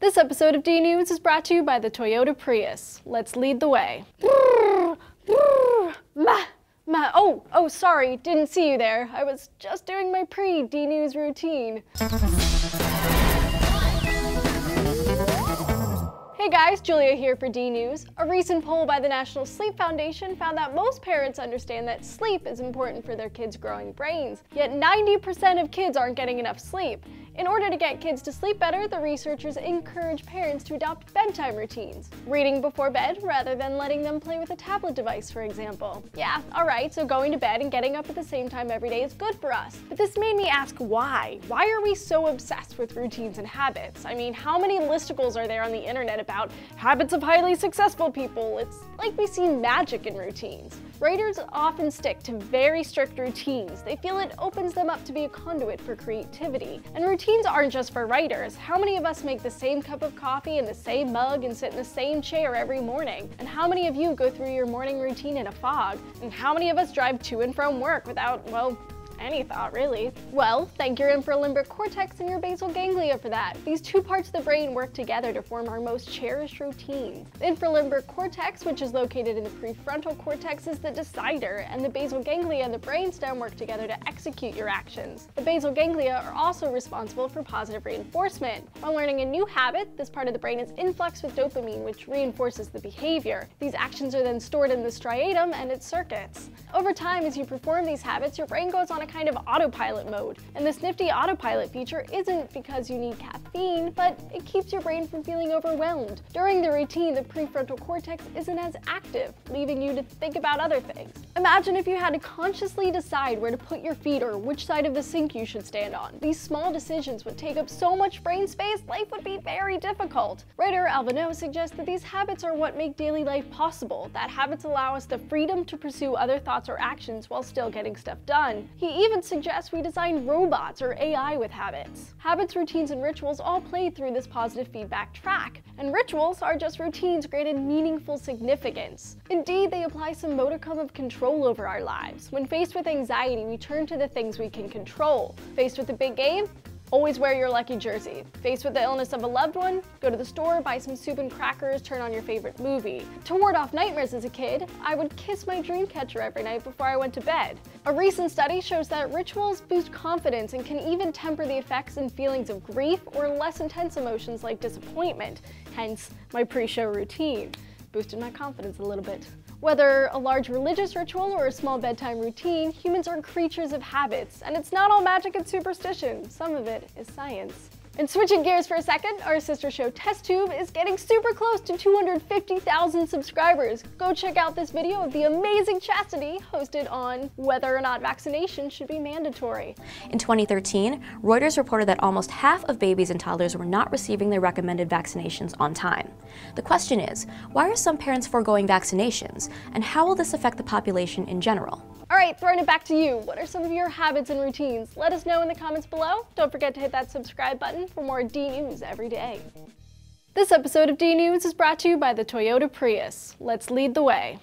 This episode of DNews is brought to you by the Toyota Prius. Let's lead the way. Oh, sorry, didn't see you there. I was just doing my pre-DNews routine. Hey guys, Julia here for DNews. A recent poll by the National Sleep Foundation found that most parents understand that sleep is important for their kids' growing brains, yet 90% of kids aren't getting enough sleep. In order to get kids to sleep better, the researchers encourage parents to adopt bedtime routines. Reading before bed rather than letting them play with a tablet device, for example. Yeah, alright, so going to bed and getting up at the same time every day is good for us. But this made me ask why? Why are we so obsessed with routines and habits? I mean, how many listicles are there on the internet about habits of highly successful people? It's like we see magic in routines. Writers often stick to very strict routines. They feel it opens them up to be a conduit for creativity. And routines aren't just for writers. How many of us make the same cup of coffee in the same mug and sit in the same chair every morning? And how many of you go through your morning routine in a fog? And how many of us drive to and from work without, well, any thought, really? Well, thank your infralimbric cortex and your basal ganglia for that. These two parts of the brain work together to form our most cherished routines. The infralimbric cortex, which is located in the prefrontal cortex, is the decider, and the basal ganglia and the brainstem work together to execute your actions. The basal ganglia are also responsible for positive reinforcement. When learning a new habit, this part of the brain is influxed with dopamine, which reinforces the behavior. These actions are then stored in the striatum and its circuits. Over time, as you perform these habits, your brain goes on a kind of autopilot mode. And this nifty autopilot feature isn't because you need caffeine, but it keeps your brain from feeling overwhelmed. During the routine, the prefrontal cortex isn't as active, leaving you to think about other things. Imagine if you had to consciously decide where to put your feet or which side of the sink you should stand on. These small decisions would take up so much brain space, life would be very difficult. Writer Alvineau suggests that these habits are what make daily life possible, that habits allow us the freedom to pursue other thoughts or actions while still getting stuff done. He even suggests we design robots or AI with habits. Habits, routines, and rituals all play through this positive feedback track, and rituals are just routines graded meaningful significance. Indeed, they apply some modicum of control over our lives. When faced with anxiety, we turn to the things we can control. Faced with the big game, always wear your lucky jersey. Faced with the illness of a loved one, go to the store, buy some soup and crackers, turn on your favorite movie. To ward off nightmares as a kid, I would kiss my dream catcher every night before I went to bed. A recent study shows that rituals boost confidence and can even temper the effects and feelings of grief or less intense emotions like disappointment, hence my pre-show routine. Boosted my confidence a little bit. Whether a large religious ritual or a small bedtime routine, humans are creatures of habits, and it's not all magic and superstition. Some of it is science. And switching gears for a second, our sister show Test Tube is getting super close to 250,000 subscribers. Go check out this video of the amazing Chastity hosted on whether or not vaccination should be mandatory. In 2013, Reuters reported that almost half of babies and toddlers were not receiving their recommended vaccinations on time. The question is, why are some parents foregoing vaccinations, and how will this affect the population in general? All right, throwing it back to you. What are some of your habits and routines? Let us know in the comments below. Don't forget to hit that subscribe button for more DNews every day. This episode of DNews is brought to you by the Toyota Prius. Let's lead the way.